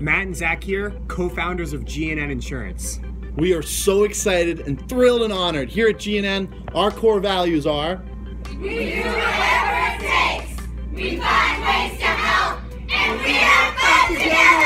Matt and Zach here, co-founders of G&N Insurance. We are so excited and thrilled and honored. Here at G&N, our core values are: we do whatever it takes, we find ways to help, and we are fun together!